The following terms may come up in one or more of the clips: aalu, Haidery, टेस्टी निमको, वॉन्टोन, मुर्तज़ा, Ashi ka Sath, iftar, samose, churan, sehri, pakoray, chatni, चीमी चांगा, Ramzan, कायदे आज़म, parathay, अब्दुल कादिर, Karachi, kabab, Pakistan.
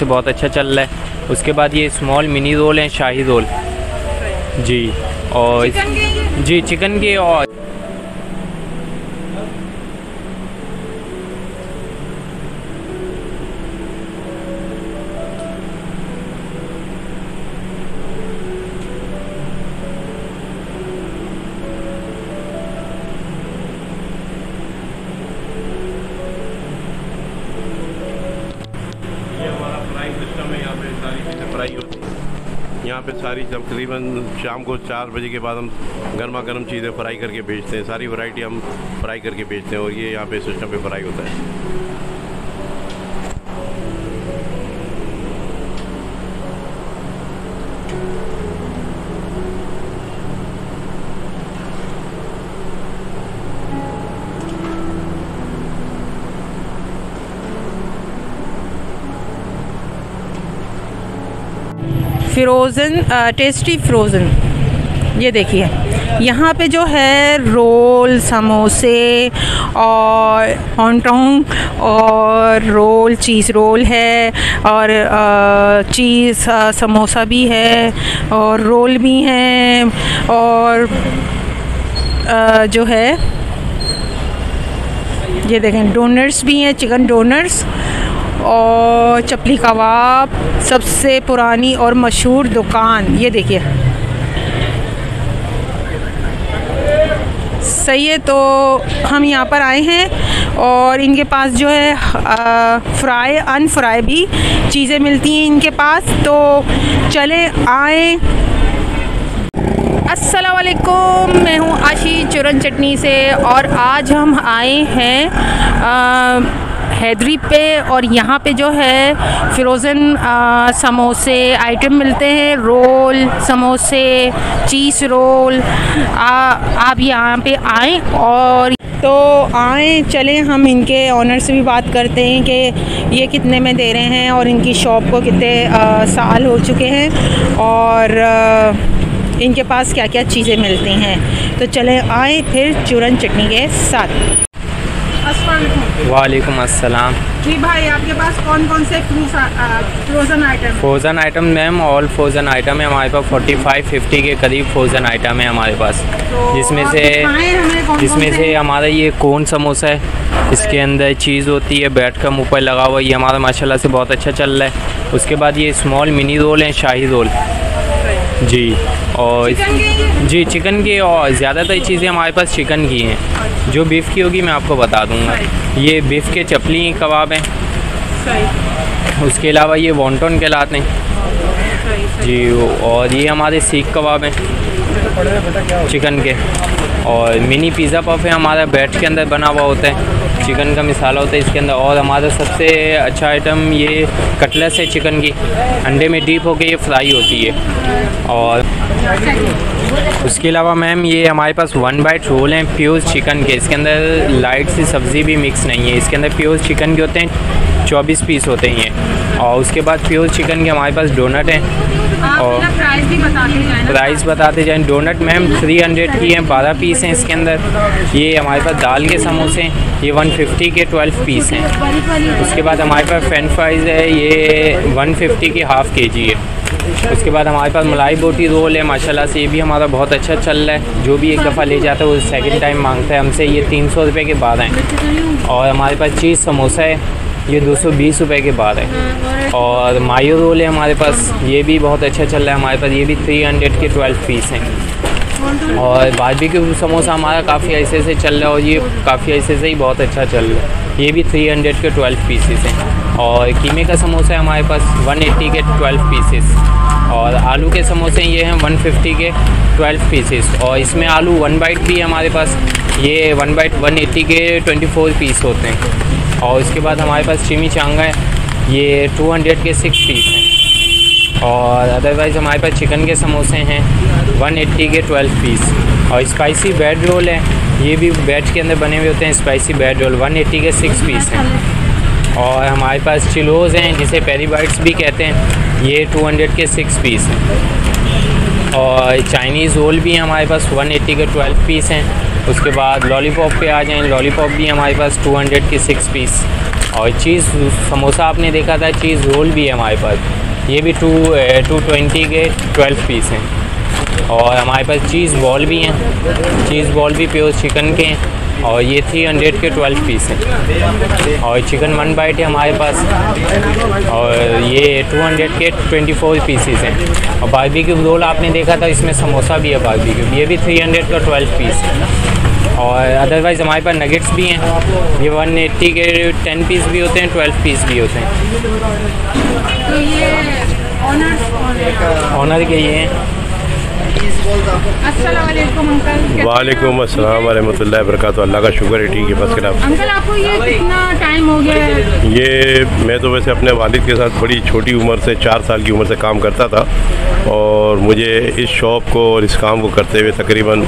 से बहुत अच्छा चल रहा है। उसके बाद ये स्मॉल मिनी रोल हैं, शाही रोल जी, और जी चिकन के, और यहाँ पे सारी सब तकरीबन शाम को 4 बजे के बाद हम गर्मा गर्म चीज़ें फ्राई करके बेचते हैं, सारी वैरायटी हम फ्राई करके बेचते हैं, और ये यहाँ पे सिस्टम पे फ्राई होता है। फ्रोज़न टेस्टी फ्रोज़न, ये देखिए यहाँ पे जो है रोल, समोसे और हॉन्टोंग और रोल, चीज़ रोल है और चीज़ समोसा भी है और रोल भी हैं और जो है ये देखें डोनट्स भी हैं, चिकन डोनट्स और चपली कबाब, सबसे पुरानी और मशहूर दुकान। ये देखिए सही है, तो हम यहाँ पर आए हैं और इनके पास जो है फ्राई अनफ्राई भी चीज़ें मिलती हैं इनके पास, तो चले आए। अस्सलाम वालेकुम, मैं हूँ आशी चुरन चटनी से और आज हम आए हैं हैदरी पे, और यहाँ पे जो है फ्रोज़न समोसे आइटम मिलते हैं, रोल, समोसे, चीज़ रोल। आप यहाँ पे आएँ और तो आएँ, चलें हम इनके ऑनर से भी बात करते हैं कि ये कितने में दे रहे हैं और इनकी शॉप को कितने साल हो चुके हैं और इनके पास क्या क्या चीज़ें मिलती हैं। तो चलें आएँ फिर चूरन चटनी के साथ। वालेकुम अस्सलाम जी भाई, आपके पास कौन कौन से frozen item? Frozen item ma'am all frozen item है हमारे पास, 45-50 के करीब फ्रोज़न आइटम है हमारे पास, तो जिसमें से हमारा ये कोन समोसा है, इसके अंदर चीज़ होती है बैठ का मुँह पर लगा हुआ, ये हमारा माशाल्लाह से बहुत अच्छा चल रहा है। उसके बाद ये स्मॉल मिनी रोल हैं, शाही रोल जी, और जी चिकन के, और ज़्यादातर चीज़ें हमारे पास चिकन की हैं, जो बीफ़ की होगी मैं आपको बता दूंगा। ये बीफ़ के चपली कबाब हैं, उसके अलावा ये वॉन्टोन कहलाते हैं जी, और ये हमारे सीख कबाब हैं चिकन के, और मिनी पिज़्ज़ा पफ है हमारा, बैट के अंदर बना हुआ होता है, चिकन का मसाला होता है इसके अंदर, और हमारा सबसे अच्छा आइटम ये कटलेस है चिकन की, अंडे में डीप होके ये फ्राई होती है। और उसके अलावा मैम ये हमारे पास 1 बाइट रोल हैं प्योर चिकन के, इसके अंदर लाइट सी सब्ज़ी भी मिक्स नहीं है, इसके अंदर प्योर चिकन के होते हैं, 24 पीस होते हैं। और उसके बाद प्योर चिकन के हमारे पास डोनट हैं, और प्राइस भी बताते जाएँ। डोनट मैम 300 की हैं, 12 पीस हैं इसके अंदर। ये हमारे पास दाल के समोसे हैं, ये 150 के 12 पीस हैं। उसके बाद हमारे पास फ्रेंच फ्राइज़ है, ये 150 की हाफ़ kg है। उसके बाद हमारे पास मलाई बोटी रोल है, माशाल्लाह से ये भी हमारा बहुत अच्छा चल रहा है, जो भी एक दफ़ा ले जाता है वो सेकेंड टाइम मांगता है हमसे, ये 300 रुपये के 12 हैं। और हमारे पास चीज़ समोसा है, ये 220 रुपये के 12 है। और मायो रोल है हमारे पास, ये भी बहुत अच्छा चल रहा है हमारे पास, ये भी 300 के 12 पीस हैं। और बारबेक्यू समोसा हमारा काफ़ी ऐसे से चल रहा है, और ये काफ़ी ऐसे से ही बहुत अच्छा चल रहा है, ये भी 300 के 12 पीसेस हैं। और कीमे का समोसा है हमारे पास 180 के 12 पीसेस, और आलू के समोसे ये हैं 150 के 12 पीसेस, और इसमें आलू 1 बाइट भी है हमारे पास, ये 1 बाइट 180 के 24 पीस होते हैं। और उसके बाद हमारे पास चिमीचांगा है, ये 200 के 6 पीस हैं। और अदरवाइज़ हमारे पास चिकन के समोसे हैं 180 के 12 पीस। और स्पाइसी ब्रेड रोल है, ये भी बैच के अंदर बने हुए होते हैं, स्पाइसी ब्रेड रोल 180 के 6 पीस हैं। और हमारे पास चिलोज़ हैं, जिसे पेरी बाइट्स भी कहते हैं, ये 200 के 6 पीस हैं। और चाइनीज़ रोल भी हमारे पास 180 के 12 पीस हैं। उसके बाद लॉलीपॉप पे आ जाएं। लॉलीपॉप भी हमारे पास 200 की 6 पीस, और चीज़ समोसा आपने देखा था, चीज़ रोल भी है हमारे पास, ये भी 220 के 12 पीस हैं। और हमारे पास चीज़ बॉल भी हैं, चीज़ बॉल भी प्योर चिकन के हैं, और ये 300 के 12 पीस हैं। और चिकन वन बाइट है हमारे पास, और ये 200 के 24 पीसेस हैं। और बारबेक्यू रोल आपने देखा था, इसमें समोसा भी है बारबेक्यू, ये भी 300 का 12 पीस है। और अदरवाइज़ हमारे पास नगेट्स भी हैं, ये 180 के 10 पीस भी होते हैं, 12 पीस भी होते हैं। ऑनर के ये हैं। वालेकुम अस्सलाम वरहमतुल्लाहि वबरकातुहू। अल्लाह का शुक्र है, ठीक है। बस खिलाफ अंकल, आपको ये कितना टाइम हो गया है? ये मैं तो वैसे अपने वालिद के साथ बड़ी छोटी उम्र से, 4 साल की उम्र से काम करता था, और मुझे इस शॉप को और इस काम को करते हुए तकरीबन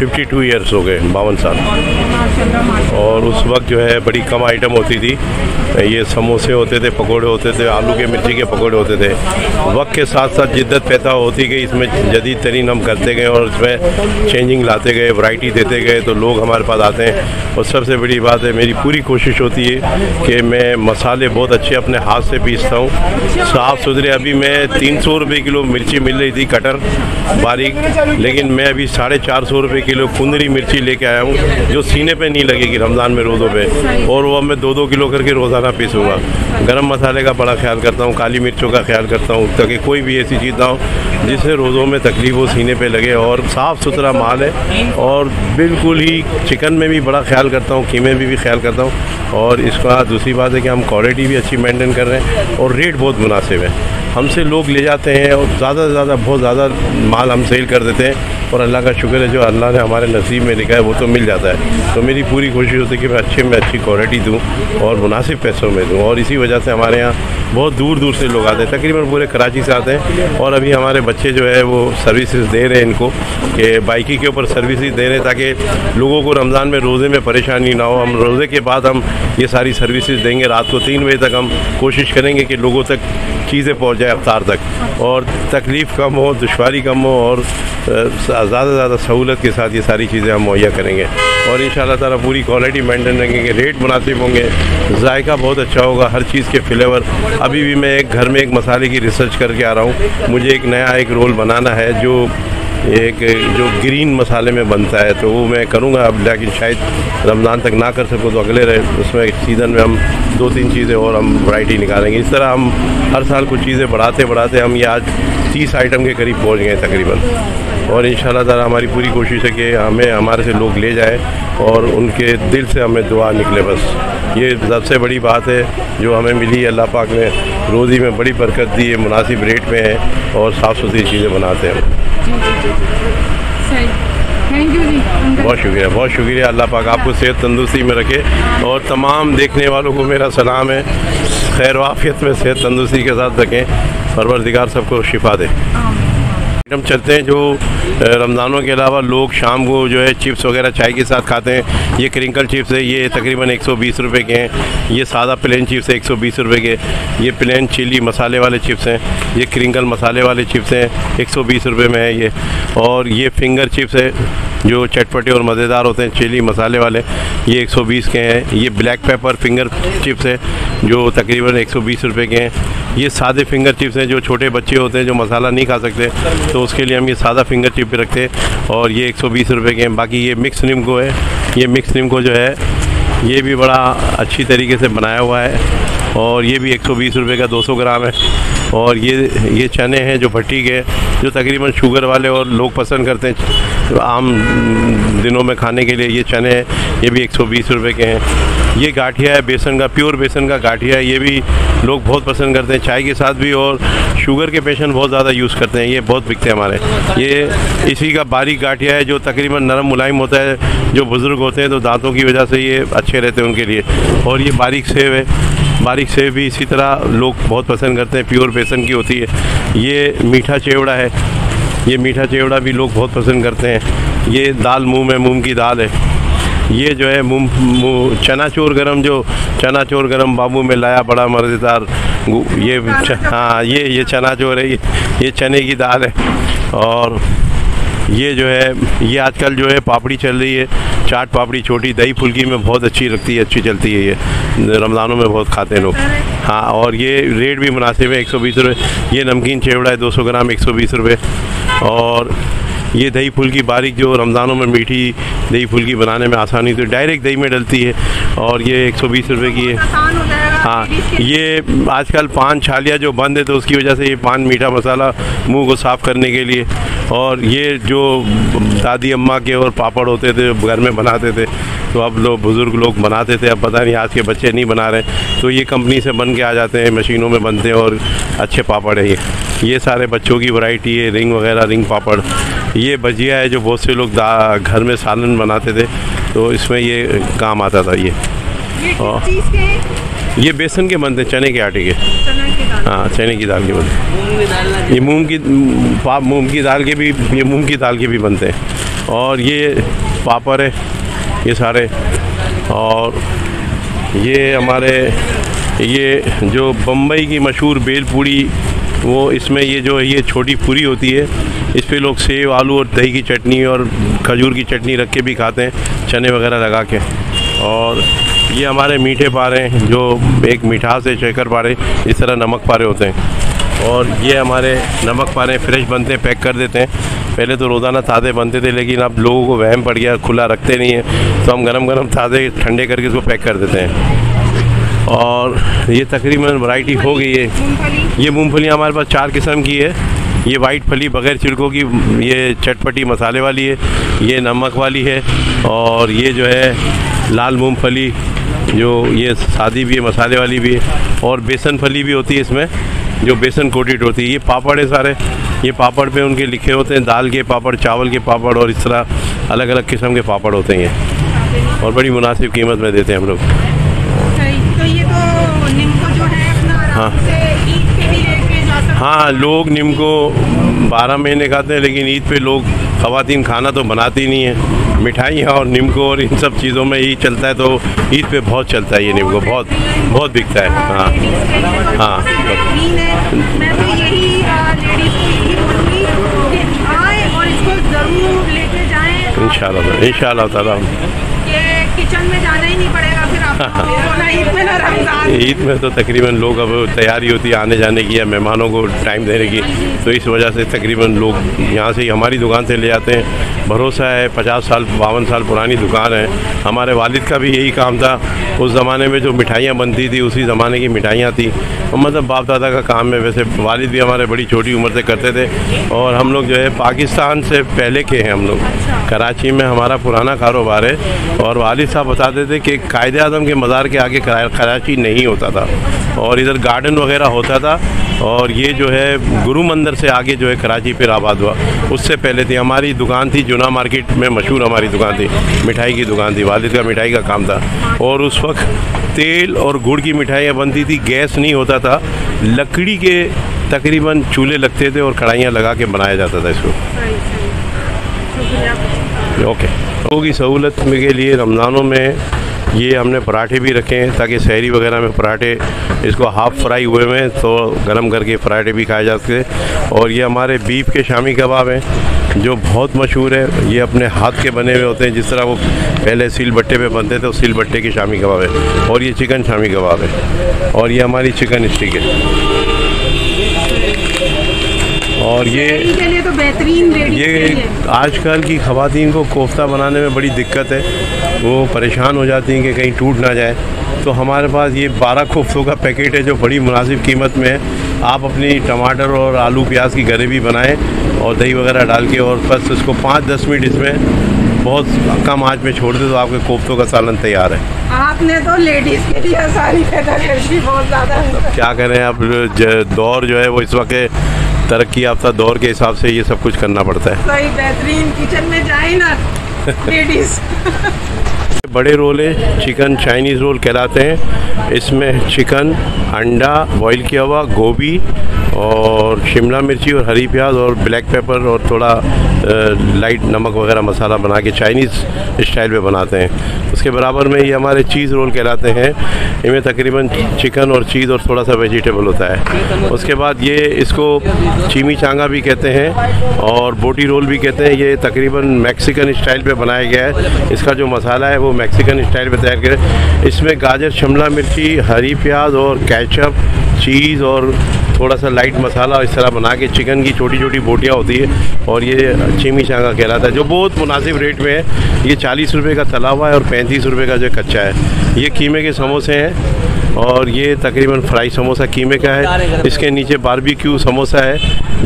52 ईयर्स हो गए, 52 साल। और उस वक्त जो है बड़ी कम आइटम होती थी, ये समोसे होते थे, पकोड़े होते थे, आलू के मिर्ची के पकोड़े होते थे। वक्त के साथ साथ जिद्दत पैदा होती गई, इसमें जदीद तरीन हम करते गए और इसमें चेंजिंग लाते गए, वैरायटी देते गए, तो लोग हमारे पास आते हैं। और सबसे बड़ी बात है, मेरी पूरी कोशिश होती है कि मैं मसाले बहुत अच्छे अपने हाथ से पीसता हूँ, साफ़ सुथरे। अभी मैं 300 रुपये किलो मिर्ची मिल रही थी कटर बारीक, लेकिन मैं अभी 450 रुपये किलो कुंदरी मिर्ची लेके आया हूँ, जो सीने पे नहीं लगेगी रमज़ान में रोज़ों पे, और वो अब मैं 2-2 किलो करके रोज़ाना पीसूँगा। गरम मसाले का बड़ा ख्याल करता हूँ, काली मिर्चों का ख्याल करता हूँ, ताकि कोई भी ऐसी चीज़ ना हो जिससे रोज़ों में तकलीफ़ हो, सीने पे लगे। और साफ़ सुथरा माल है, और बिल्कुल ही चिकन में भी बड़ा ख्याल करता हूँ, कीमे में भी ख्याल करता हूँ। और इसका दूसरी बात है कि हम क्वालिटी भी अच्छी मेंटेन कर रहे हैं, और रेट बहुत मुनासिब है। हमसे लोग ले जाते हैं, और ज़्यादा से ज़्यादा, बहुत ज़्यादा माल हम सेल कर देते हैं, और अल्लाह का शुक्र है जो अल्लाह ने हमारे नसीब में लिखा है वो तो मिल जाता है। तो मेरी पूरी कोशिश होती है कि मैं अच्छे में अच्छी क्वालिटी दूँ और मुनासिब पैसों में दूँ। और इसी वजह से हमारे यहाँ बहुत दूर दूर से लोग आते हैं, तकरीबन पूरे कराची से आते हैं। और अभी हमारे बच्चे जो है वो सर्विसेज दे रहे हैं इनको, कि बाइकी के ऊपर सर्विस दे रहे हैं, ताकि लोगों को रमज़ान में रोज़े में परेशानी ना हो। हम रोज़े के बाद हम ये सारी सर्विसेज देंगे, रात को 3 बजे तक हम कोशिश करेंगे कि लोगों तक चीज़ें पहुँच जाए अफ्तार तक, और तकलीफ़ कम हो, दुश्वारी कम हो, और ज़्यादा से ज़्यादा सहूलत के साथ ये सारी चीज़ें हम मुहैया करेंगे। और इंशाअल्लाह ताला पूरी क्वालिटी मेंटेन रखेंगे, रेट मुनासिब होंगे, जायका बहुत अच्छा होगा, हर चीज़ के फ्लेवर। अभी भी मैं एक घर में एक मसाले की रिसर्च करके आ रहा हूँ, मुझे एक नया एक रोल बनाना है जो ग्रीन मसाले में बनता है, तो वो मैं करूँगा अब, लेकिन शायद रमज़ान तक ना कर सकूँ, तो अगले उसमें सीज़न में हम 2-3 चीज़ें और हम वैरायटी निकालेंगे। इस तरह हम हर साल कुछ चीज़ें बढ़ाते बढ़ाते हम ये आज 30 आइटम के करीब पहुँच गए तकरीबन। और इंशाल्लाह ताला हमारी पूरी कोशिश है कि हमें हमारे से लोग ले जाए, और उनके दिल से हमें दुआ निकले, बस ये सबसे बड़ी बात है जो हमें मिली। अल्लाह पाक ने रोज़ी में बड़ी बरकत दी है, मुनासिब रेट में है, और साफ़ सुथरी चीज़ें बनाते हैं। थैंक यू जी, बहुत शुक्रिया, बहुत शुक्रिया। अल्लाह पाक आपको सेहत तंदुरुस्ती में रखे, और तमाम देखने वालों को मेरा सलाम है, खैर वाफियत में सेहत तंदुरुस्ती के साथ रखें, परवरदिगार सबको शिफा दे। आइटम चलते हैं जो रमज़ानों के अलावा लोग शाम को जो है चिप्स वगैरह चाय के साथ खाते हैं। ये क्रिंकल चिप्स है, ये तकरीबन 120 रुपए के हैं। ये सादा प्लेन चिप्स है, 120 रुपए के। ये प्लेन चिली मसाले वाले चिप्स हैं, ये क्रिंकल मसाले वाले चिप्स हैं, 120 रुपए में है ये। और ये फिंगर चिप्स है जो चटपटे और मज़ेदार होते हैं, चिली मसाले वाले, ये 120 के हैं। ये ब्लैक पेपर फिंगर चिप्स है जो तकरीबन 120 रुपए के हैं। ये सादे फिंगर चिप्स हैं जो छोटे बच्चे होते हैं जो मसाला नहीं खा सकते, तो उसके लिए हम ये सादा फिंगर चिप रखते हैं, और ये 120 रुपए के हैं। बाकी ये मिक्स निम्को है, ये मिक्स निम्को जो है ये भी बड़ा अच्छी तरीके से बनाया हुआ है, और ये भी 120 रुपए का 200 ग्राम है। और ये चने हैं जो भट्टी के, जो तकरीबन शुगर वाले और लोग पसंद करते हैं आम दिनों में खाने के लिए, ये चने हैं, ये भी 120 रुपए के हैं। ये गाठिया है बेसन का, प्योर बेसन का गाठिया है, ये भी लोग बहुत पसंद करते हैं चाय के साथ भी, और शुगर के पेशेंट बहुत ज़्यादा यूज़ करते हैं, ये बहुत बिकते हैं हमारे। ये इसी का बारीक गाठिया है जो तकरीबन नरम मुलायम होता है, जो बुज़ुर्ग होते हैं तो दांतों की वजह से ये अच्छे रहते हैं उनके लिए। और ये बारीक सेब है, बारीक सेब भी इसी तरह लोग बहुत पसंद करते हैं, प्योर बेसन की होती है। ये मीठा चेवड़ा है, ये मीठा चेवड़ा भी लोग बहुत पसंद करते हैं। ये दाल मूंग है, मूंग की दाल है। ये जो है चनाचोर गरम, जो चनाचोर गरम बाबू में लाया बड़ा मज़ेदार, ये हाँ ये चनाचोर है, ये चने की दाल है। और ये जो है ये आजकल जो है पापड़ी चल रही है, चाट पापड़ी छोटी दही फुल्की में बहुत अच्छी लगती है, अच्छी चलती है, ये रमज़ानों में बहुत खाते हैं लोग। हाँ, और ये रेट भी मुनासिब है, 120 रुपये। ये नमकीन चिवड़ा है 200 ग्राम 120 रुपये। और ये दही फुल्की बारीक जो रमज़ानों में मीठी दही फुल्की बनाने में आसानी से डायरेक्ट दही में डलती है, और ये 120 रुपए की है। हाँ, ये आजकल पान छालिया जो बंद है तो उसकी वजह से ये पान मीठा मसाला मुंह को साफ़ करने के लिए, और ये जो दादी अम्मा के और पापड़ होते थे घर में बनाते थे तो अब लोग बुज़ुर्ग लोग बनाते थे, अब पता नहीं आज के बच्चे नहीं बना रहे, तो ये कंपनी से बन के आ जाते हैं, मशीनों में बनते हैं और अच्छे पापड़ है। ये सारे बच्चों की वैरायटी है, रिंग वगैरह, रिंग पापड़। ये भजिया है जो बहुत से लोग घर में सालन बनाते थे तो इसमें ये काम आता था। ये बेसन के बनते, चने के आटे के, हाँ, चने की दाल के बनते। ये मूंग की दाल के भी बनते हैं। और ये पापड़ है ये सारे। और ये हमारे ये जो बम्बई की मशहूर बेल पूड़ी, वो इसमें ये जो ये छोटी पूरी होती है इस पे लोग सेव, आलू और दही की चटनी और खजूर की चटनी रख के भी खाते हैं, चने वगैरह लगा के। और ये हमारे मीठे पारे हैं जो एक मिठास है, शक्कर पारे, इस तरह नमक पारे होते हैं। और ये हमारे नमक पारे फ्रेश बनते हैं, पैक कर देते हैं। पहले तो रोज़ाना ताज़े बनते थे लेकिन अब लोगों को वहम पड़ गया, खुला रखते नहीं है तो हम गरम गरम ताज़े ठंडे करके इसको पैक कर देते हैं। और ये तकरीबन वैरायटी हो गई है। ये मूंगफली हमारे पास 4 किस्म की है। ये वाइट फली बग़ैर छिलकों की, ये चटपटी मसाले वाली है, ये नमक वाली है, और ये जो है लाल मूंगफली जो ये सादी भी है, मसाले वाली भी है, और बेसन फली भी होती है इसमें जो बेसन कोटेड होती है। ये पापड़ है सारे, ये पापड़ पे उनके लिखे होते हैं, दाल के पापड़, चावल के पापड़, और इस तरह अलग अलग किस्म के पापड़ होते हैं और बड़ी मुनासिब कीमत में देते हैं हम लोग। तो ये तो निम्को जो है अपना, हाँ हाँ, लोग निम्को 12 महीने खाते हैं लेकिन ईद पे लोग ख़वातीन खाना तो बनाती नहीं है, मिठाइयाँ और निम्को और इन सब चीज़ों में ही चलता है, तो ईद पे बहुत चलता है ये निम्को, बहुत बहुत बिकता है। हाँ हाँ, इंशाल्लाह इंशाल्लाह ताला किचन में जाना ही नहीं पड़ेगा फिर आपको। ईद में तो तकरीबन लोग अब तैयारी होती है आने जाने की या मेहमानों को टाइम देने की, तो इस वजह से तकरीबन लोग यहाँ से ही हमारी दुकान से ले जाते हैं। भरोसा है, 50 साल 52 साल पुरानी दुकान है। हमारे वालिद का भी यही काम था, उस ज़माने में जो मिठाइयाँ बनती थी उसी ज़माने की मिठाइयाँ थी, मतलब बाप दादा का काम है। वैसे वालिद भी हमारे बड़ी छोटी उम्र से करते थे, और हम लोग जो है पाकिस्तान से पहले के हैं, हम लोग कराची में हमारा पुराना कारोबार है। और वालिद साहब बताते थे कि कायदे आज़म के मज़ार के आगे कराची नहीं होता था और इधर गार्डन वगैरह होता था, और ये जो है गुरु मंदिर से आगे जो है कराची फिर आबाद हुआ, उससे पहले थी हमारी दुकान थी जुना मार्केट में, मशहूर हमारी दुकान थी, मिठाई की दुकान थी, वालिद का मिठाई का काम था। और उस वक्त तेल और गुड़ की मिठाइयाँ बनती थी, गैस नहीं होता था, लकड़ी के तकरीबन चूल्हे लगते थे और कढ़ाइयाँ लगा के बनाया जाता था इसको। ओके, लोगों की सहूलत के लिए रमज़ानों में ये हमने पराठे भी रखे हैं ताकि सहरी वगैरह में पराठे, इसको हाफ़ फ्राई हुए में तो गर्म करके पराठे भी खाए जा सकते। और ये हमारे बीफ के शामी कबाब हैं जो बहुत मशहूर है, ये अपने हाथ के बने हुए होते हैं, जिस तरह वो पहले सिल बट्टे पे बनते थे उस सिल बट्टे के शामी कबाब है। और ये चिकन शामी कबाब है, और ये हमारी चिकन स्टिक है। और ये तो बेहतरीन, ये आजकल की ख़वातीन को कोफ्ता बनाने में बड़ी दिक्कत है, वो परेशान हो जाती हैं कि कहीं टूट ना जाए, तो हमारे पास ये 12 कोफ्तों का पैकेट है जो बड़ी मुनासिब कीमत में है। आप अपनी टमाटर और आलू प्याज की ग्रेवी बनाएं और दही वगैरह डाल के, और बस उसको 5-10 मिनट इसमें बहुत कम आंच में छोड़ दे तो आपके कोफ्तों का सालन तैयार है। आपने तो लेडीज़ के लिए आसानी पैदाशी बहुत ज़्यादा, क्या करें, अब दौर जो है वो इस वक्त तरक्की याफ्ता दौर के हिसाब से ये सब कुछ करना पड़ता है। सही, बेहतरीन किचन में जाए ना लेडीज़। बड़े रोल है, चिकन चाइनीज़ रोल कहलाते हैं, इसमें चिकन, अंडा बॉईल किया हुआ, गोभी और शिमला मिर्ची और हरी प्याज और ब्लैक पेपर और थोड़ा लाइट नमक वगैरह मसाला बना के चाइनीज़ स्टाइल में बनाते हैं। इसके बराबर में ये हमारे चीज़ रोल कहलाते हैं। इनमें तकरीबन चिकन और चीज़ और थोड़ा सा वेजिटेबल होता है। उसके बाद ये इसको चीमी चांगा भी कहते हैं और बोटी रोल भी कहते हैं। ये तकरीबन मैक्सिकन स्टाइल पे बनाया गया है। इसका जो मसाला है वो मैक्सिकन स्टाइल पे तैयार किया। इसमें गाजर, शिमला मिर्ची, हरी प्याज और केचप, चीज़ और थोड़ा सा लाइट मसाला इस तरह बना के चिकन की छोटी छोटी बोटियाँ होती है और ये चीमी चांगा कहलाता है, जो बहुत मुनासिब रेट में है। ये 40 रुपये का तला हुआ है और 35 रुपये का जो कच्चा है। ये कीमे के समोसे हैं और ये तकरीबन फ्राई समोसा कीमे का है। इसके नीचे बारबेक्यू समोसा है,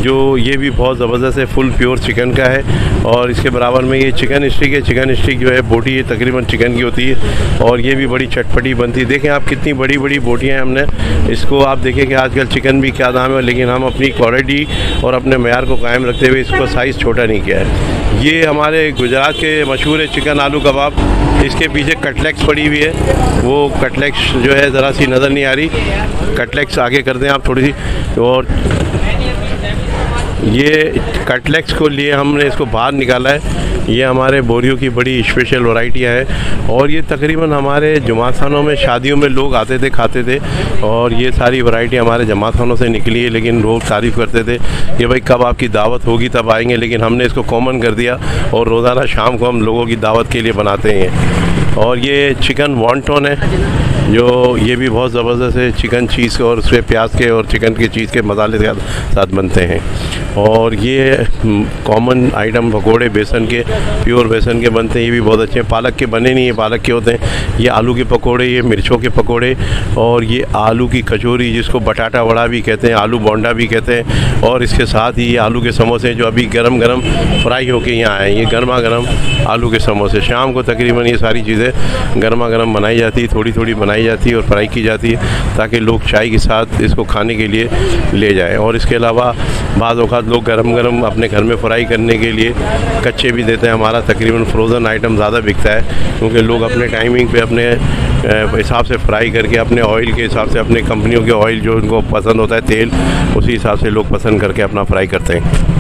जो ये भी बहुत ज़बरदस्त है, फुल प्योर चिकन का है। और इसके बराबर में ये चिकन स्टिक है। चिकन स्टिक जो है बोटी ये तकरीबन चिकन की होती है और ये भी बड़ी चटपटी बनती है। देखें आप कितनी बड़ी बड़ी बोटियाँ हैं। हमने इसको आप देखें कि आजकल चिकन भी क्या दाम है, लेकिन हम अपनी क्वालिटी और अपने मैयार को कायम रखते हुए इसको साइज़ छोटा नहीं किया है। ये हमारे गुजरात के मशहूर है चिकन आलू कबाब। इसके पीछे कटलेट्स पड़ी हुई है, वो कटलेट्स जो है ज़रा सी नज़र नहीं आ रही। कटलेट्स आगे कर दें आप थोड़ी सी। और ये कटलेट्स को लिए हमने इसको बाहर निकाला है। ये हमारे बोरियों की बड़ी स्पेशल वैरायटियाँ हैं और ये तकरीबन हमारे जमातखानों में, शादियों में लोग आते थे, खाते थे और ये सारी वैरायटियाँ हमारे जमातखानों से निकली है। लेकिन लोग तारीफ़ करते थे कि भाई कब आपकी दावत होगी तब आएंगे, लेकिन हमने इसको कॉमन कर दिया और रोज़ाना शाम को हम लोगों की दावत के लिए बनाते हैं। और ये चिकन वॉन्टोन है, जो ये भी बहुत ज़बरदस्त है, चिकन चीज़ और उसके प्याज के और चिकन के चीज़ के मसाले के साथ बनते हैं। और ये कॉमन आइटम पकौड़े बेसन के, प्योर बेसन के बनते हैं, ये भी बहुत अच्छे हैं। पालक के बने नहीं है, पालक के होते हैं। ये आलू के पकौड़े, ये मिर्चों के पकौड़े और ये आलू की कचौरी, जिसको बटाटा वड़ा भी कहते हैं, आलू बोंडा भी कहते हैं। और इसके साथ ही ये आलू के समोसे जो अभी गर्म गर्म फ्राई होके यहाँ आए, ये गर्मा गर्म आलू के समोसे। शाम को तकरीबन ये सारी चीज़ें गर्मा गर्म बनाई जाती, थोड़ी थोड़ी बनाई जाती है और फ्राई की जाती है, ताकि लोग चाय के साथ इसको खाने के लिए ले जाएं। और इसके अलावा बाद औक़ात लोग गरम गरम अपने घर में फ्राई करने के लिए कच्चे भी देते हैं। हमारा तकरीबन फ्रोज़न आइटम ज़्यादा बिकता है, क्योंकि लोग अपने टाइमिंग पे अपने हिसाब से फ्राई करके, अपने ऑयल के हिसाब से, अपने कंपनियों के ऑयल जो उनको पसंद होता है तेल, उसी हिसाब से लोग पसंद करके अपना फ्राई करते हैं।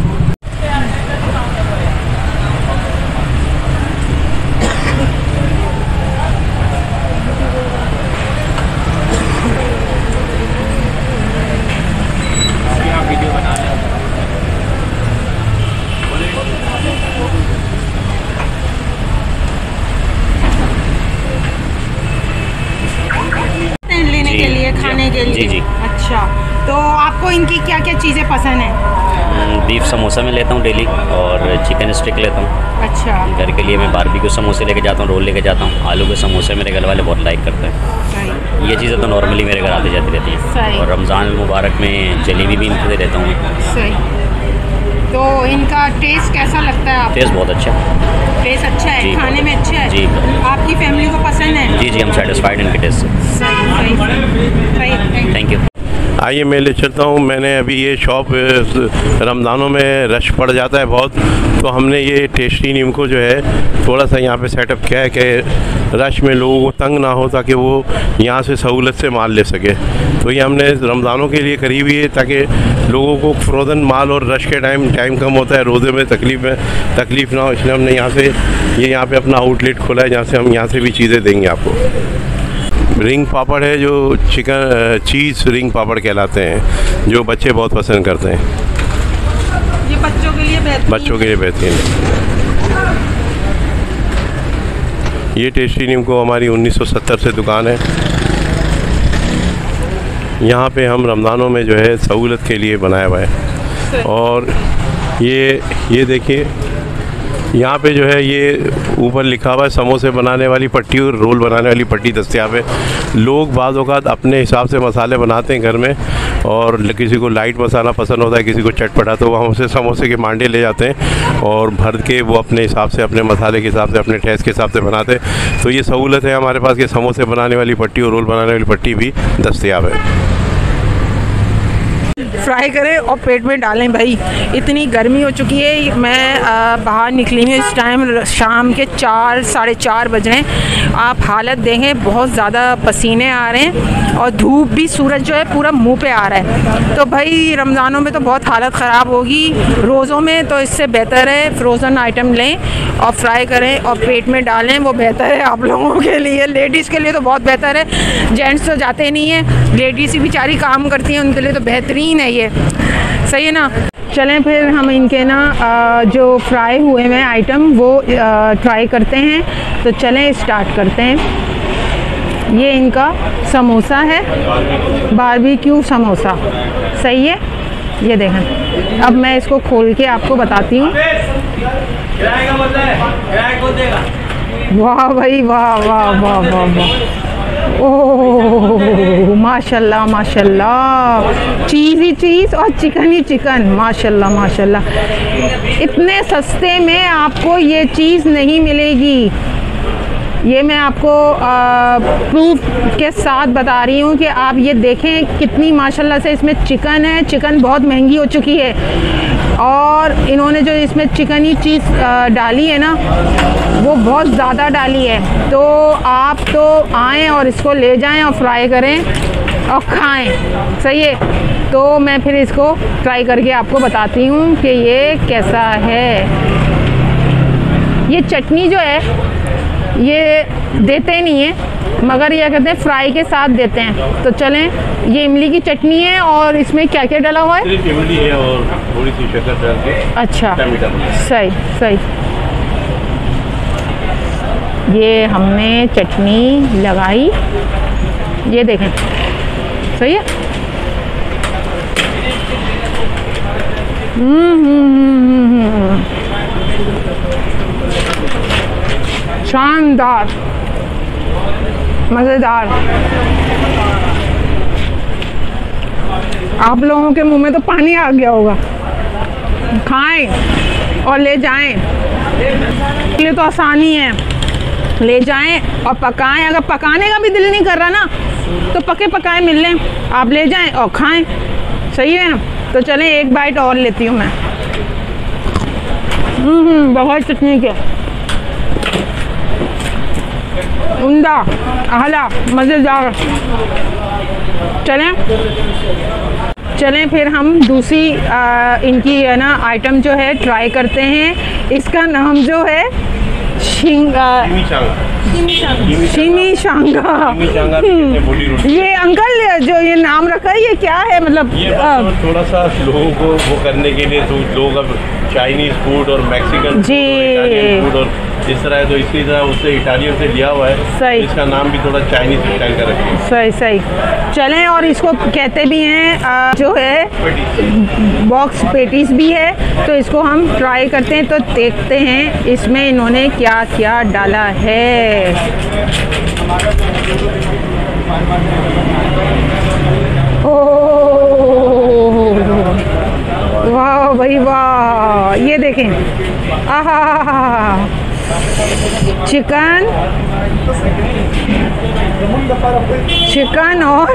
जी। अच्छा, तो आपको इनकी क्या क्या चीज़ें पसंद हैं? बीफ समोसा मैं लेता हूँ डेली और चिकन स्टिक लेता हूँ। अच्छा, घर के लिए मैं बारबेक्यू समोसे लेके जाता हूँ, रोल लेके जाता हूँ। आलू के समोसे मेरे घर वाले बहुत लाइक करते हैं। ये चीज़ें तो नॉर्मली मेरे घर आते जाती रहती हैं। और रमज़ान मुबारक में जलेबी भी इनके देता हूँ। तो इनका टेस्ट कैसा लगता है आपको? टेस्ट बहुत अच्छा, टेस्ट अच्छा है, खाने में अच्छा है जी। आपकी फैमिली को पसंद है? जी जी, हम सेटिस्फाइड इनके टेस्ट से। Thank you. आइए मैं ले चलता हूँ। मैंने अभी ये शॉप रमज़ानों में रश पड़ जाता है बहुत, तो हमने ये टेस्टी निमको जो है थोड़ा सा यहाँ पे सेटअप किया है कि रश में लोगों को तंग ना हो, ताकि वो यहाँ से सहूलत से माल ले सके। तो ये हमने रमज़ानों के लिए करी हुई है, ताकि लोगों को फ्रोज़न माल और रश के टाइम कम होता है, रोज़े में तकलीफ़ ना हो, इसलिए हमने यहाँ से ये यहाँ पर अपना आउटलेट खोला है, जहाँ से हम यहाँ से भी चीज़ें देंगे आपको। रिंग पापड़ है, जो चिकन चीज़ रिंग पापड़ कहलाते हैं, जो बच्चे बहुत पसंद करते हैं। ये बच्चों के लिए बेहतरीन, बच्चों के लिए बेहतरीन है। ये टेस्टी निमको हमारी 1970 से दुकान है। यहाँ पे हम रमज़ानों में जो है सहूलत के लिए बनाया हुआ है। और ये देखिए यहाँ पे जो है ये ऊपर लिखा हुआ है समोसे बनाने वाली पट्टी और रोल बनाने वाली पट्टी दस्तियाब है। लोग बाज़ औक़ात अपने हिसाब से मसाले बनाते हैं घर में, और किसी को लाइट मसाला पसंद होता है, किसी को चटपटा, तो वहाँ से समोसे के मांडे ले जाते हैं और भर के वो अपने हिसाब से, अपने मसाले के हिसाब से, अपने टेस्ट के हिसाब से बनाते हैं। तो ये सहूलत है हमारे पास कि समोसे बनाने वाली पट्टी और रोल बनाने वाली पट्टी भी दस्तियाब है। फ्राई करें और पेट में डालें। भाई इतनी गर्मी हो चुकी है, मैं बाहर निकली हूँ इस टाइम शाम के 4 साढ़े 4 बज रहे हैं। आप हालत देखें, बहुत ज़्यादा पसीने आ रहे हैं और धूप भी, सूरज जो है पूरा मुंह पे आ रहा है। तो भाई रमज़ानों में तो बहुत हालत ख़राब होगी, रोज़ों में तो इससे बेहतर है फ्रोज़न आइटम लें और फ्राई करें और पेट में डालें, वो बेहतर है आप लोगों के लिए। लेडीज़ के लिए तो बहुत बेहतर है, जेंट्स तो जाते नहीं हैं, लेडीज़ ही बेचारी काम करती हैं, उनके लिए तो बेहतरीन है ये, सही है ना। चलें फिर हम इनके ना जो फ्राई हुए हैं आइटम वो ट्राई करते हैं। तो चलें स्टार्ट करते हैं। ये इनका समोसा है, बारबेक्यू समोसा, सही है। ये देखें, अब मैं इसको खोल के आपको बताती हूँ। वाह भाई वाह वाह वाह वाह वाह, ओह माशाल्लाह माशाल्लाह, चीज़ ही चीज़ और चिकन ही चिकन, माशाल्लाह माशाल्लाह। इतने सस्ते में आपको ये चीज़ नहीं मिलेगी, ये मैं आपको प्रूफ के साथ बता रही हूँ कि आप ये देखें कितनी माशाल्लाह से इसमें चिकन है। चिकन बहुत महंगी हो चुकी है और इन्होंने जो इसमें चिकन ही चीज़ डाली है ना, वो बहुत ज़्यादा डाली है। तो आप तो आएँ और इसको ले जाएं और फ्राई करें और खाएं, सही है। तो मैं फिर इसको ट्राई करके आपको बताती हूँ कि ये कैसा है। ये चटनी जो है ये देते नहीं है, मगर यह कहते हैं फ्राई के साथ देते हैं। तो चलें, ये इमली की चटनी है और इसमें क्या क्या डाला हुआ है? इमली है और थोड़ी सी शक्कर डाल के। अच्छा, सही सही। ये हमने चटनी लगाई, ये देखें, सही है। शानदार, मज़ेदार। आप लोगों के मुंह में तो पानी आ गया होगा। खाएं और ले जाएं, इसके लिए तो आसानी है, ले जाएं और पकाएं। अगर पकाने का भी दिल नहीं कर रहा ना, तो पके पकाए मिल लें, आप ले जाएं और खाएं, सही है ना। तो चलें एक बाइट और लेती हूँ मैं। बहुत चटनी के, उम्दा, आला, मज़ेदार। चलें चलें फिर हम दूसरी इनकी है ना आइटम जो है ट्राई करते हैं। इसका नाम जो है शिमी शांगा। ये अंकल जो ये नाम रखा है, ये क्या है? मतलब ये थोड़ा सा लोगों को वो करने के लिए, तो लोग अब चाइनीज फूड और मैक्सिकन जी फूड और इस तरह है, तो इसी तरह उससे इटालियन से लिया हुआ है, सही। इसका नाम भी थोड़ा चाइनीज स्टाइल का रखें, सही सही। चलें, और इसको कहते भी हैं जो है बॉक्स पेटीज भी है, तो इसको हम ट्राई करते हैं। तो देखते हैं इसमें इन्होंने क्या क्या डाला है। ओह वाह भाई वाह, ये देखें, आहा, चिकन और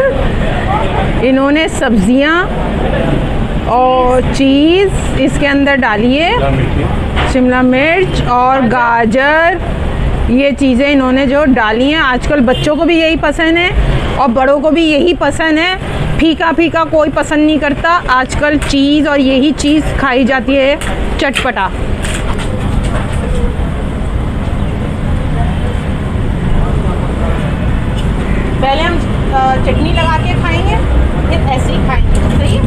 इन्होंने सब्जियां और चीज़ इसके अंदर डाली है, शिमला मिर्च और गाजर, ये चीज़ें इन्होंने जो डाली हैं। आजकल बच्चों को भी यही पसंद है और बड़ों को भी यही पसंद है, फीका फीका कोई पसंद नहीं करता। आजकल चीज़ और यही चीज़ खाई जाती है, चटपटा। पहले हम चटनी लगा के खाएंगे, फिर ऐसे ही खाएंगे, सही है।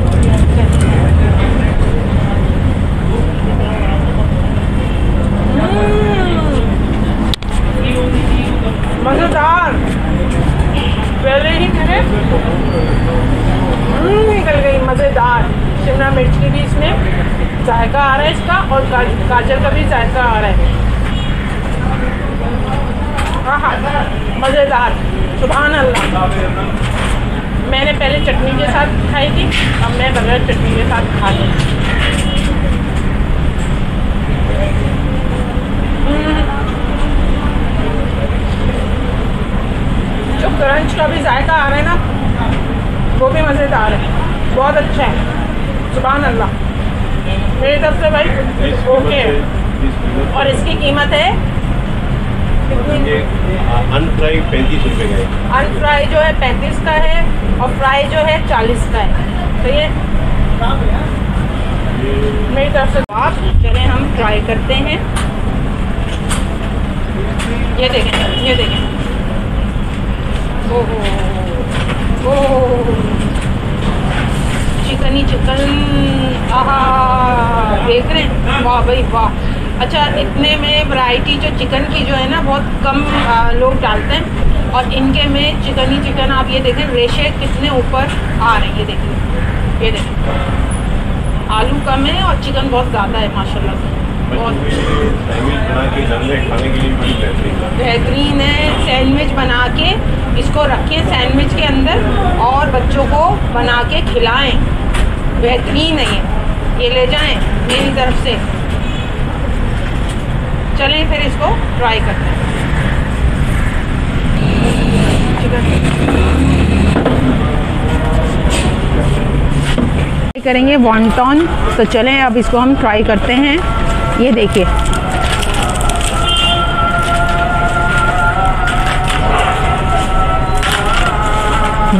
मज़ेदार, पहले ही मैंने निकल गई, मज़ेदार। शिमला मिर्च की भी इसमें जायका आ रहा है इसका, और गाजर का भी जायका आ रहा है। हाँ, मज़ेदार, सुभान अल्लाह। मैंने पहले चटनी के साथ खाई थी, अब मैं बगैर चटनी के साथ खा ली। जो क्रंच का भी जायका आ रहा है ना, वो भी मज़ेदार है, बहुत अच्छा है। सुभान अल्लाह। मेरी तरफ से भाई ओके। और इसकी कीमत है अनफ्राई 35 रुपये का है। अनफ्राई जो है 35 का है और फ्राई जो है 40 का है। तो ये मेरी तरफ से आप चले हम ट्राई करते हैं। ये देखें, ये देखें, ओहो ओहो चिकन ही चिकन। आहा देख रहे हैं, वाह भाई वाह। अच्छा इतने में वैरायटी जो चिकन की जो है ना बहुत कम लोग डालते हैं और इनके में चिकन ही चिकन। आप ये देखें रेशे कितने ऊपर आ रहे हैं, ये देखिए, ये देखें। आलू कम है और चिकन बहुत ज़्यादा है माशाल्लाह से। बहुत बेहतरीन है सैंडविच बना के, इसको रखें सैंडविच के अंदर और बच्चों को बना के खिलाएँ। बेहतरीन है ये ले जाएँ मेरी तरफ से। चलें फिर इसको ट्राई करते हैं। करेंगे वॉन्टॉन, तो चलें अब इसको हम ट्राई करते हैं। ये देखिए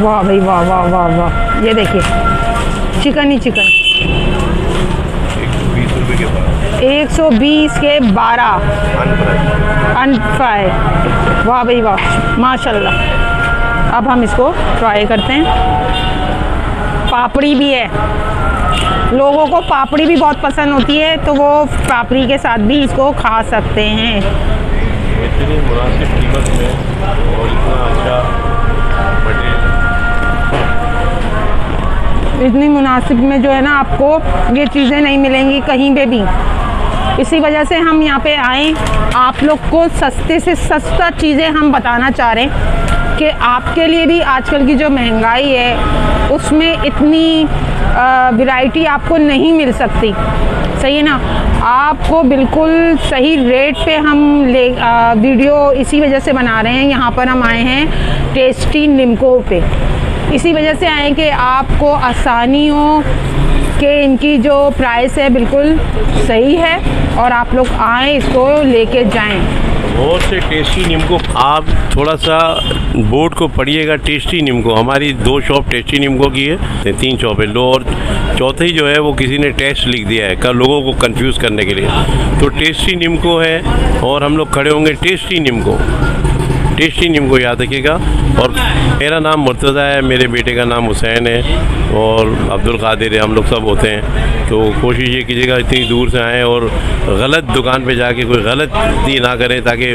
वाह भाई वाह वाह वाह वाह। ये देखिए चिकन ही चिकन 120 के 12 अनफ्राई। वाह भाई वाह माशाल्लाह। अब हम इसको ट्राई करते हैं। पापड़ी भी है, लोगों को पापड़ी भी बहुत पसंद होती है तो वो पापड़ी के साथ भी इसको खा सकते हैं। इतनी मुनासिब कीमत में और इतना अच्छा मटेरियल, इतनी मुनासिब में जो है ना आपको ये चीज़ें नहीं मिलेंगी कहीं पे भी। इसी वजह से हम यहाँ पे आए, आप लोग को सस्ते से सस्ता चीज़ें हम बताना चाह रहे हैं कि आपके लिए भी आजकल की जो महंगाई है उसमें इतनी वैरायटी आपको नहीं मिल सकती। सही है ना, आपको बिल्कुल सही रेट पे हम वीडियो इसी वजह से बना रहे हैं। यहाँ पर हम आए हैं टेस्टी निमको पे, इसी वजह से आए कि आपको आसानी हो कि इनकी जो प्राइस है बिल्कुल सही है और आप लोग आएँ इसको लेके जाएं। बहुत से टेस्टी निमको, आप थोड़ा सा बोर्ड को पढ़िएगा टेस्टी निमको। हमारी 2 शॉप टेस्टी निमको की है, 3 शॉप है लो, और चौथी जो है वो किसी ने टेस्ट लिख दिया है का लोगों को कंफ्यूज करने के लिए, तो टेस्टी निमको है। और हम लोग खड़े होंगे टेस्टी निमको, टेस्टी निमको याद रखिएगा। और मेरा नाम मुर्तज़ा है, मेरे बेटे का नाम हुसैन है और अब्दुल कादिर है, हम लोग सब होते हैं। तो कोशिश ये कीजिएगा इतनी दूर से आएँ और गलत दुकान पे जाके कोई गलती ना करें ताकि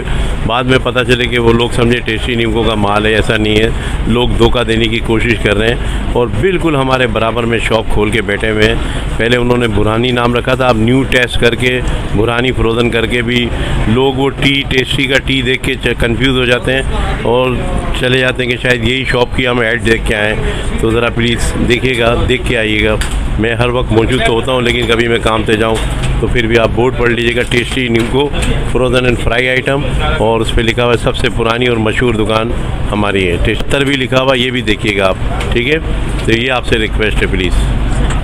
बाद में पता चले कि वो लोग समझे टेस्टी निमको का माल है। ऐसा नहीं है, लोग धोखा देने की कोशिश कर रहे हैं और बिल्कुल हमारे बराबर में शॉप खोल के बैठे हुए हैं। पहले उन्होंने बुरानी नाम रखा था, अब न्यू टेस्ट करके बुरानी फ्रोज़न करके भी लोग वो टी टेस्टी का टी देख के कन्फ्यूज़ हो जाते हैं और चले जाते हैं कि शायद यही शॉप की हम ऐड देख के आएँ। तो ज़रा प्लीज़ देखिएगा, देख के आइएगा। मैं हर वक्त मौजूद तो होता हूँ लेकिन कभी मैं काम पे जाऊँ तो फिर भी आप बोर्ड पढ़ लीजिएगा टेस्टी निमको frozen and fry item, और उस पर लिखा हुआ है सबसे पुरानी और मशहूर दुकान हमारी है। टेस्टर भी लिखा हुआ, ये भी देखिएगा आप, ठीक है। तो ये आपसे रिक्वेस्ट है प्लीज़।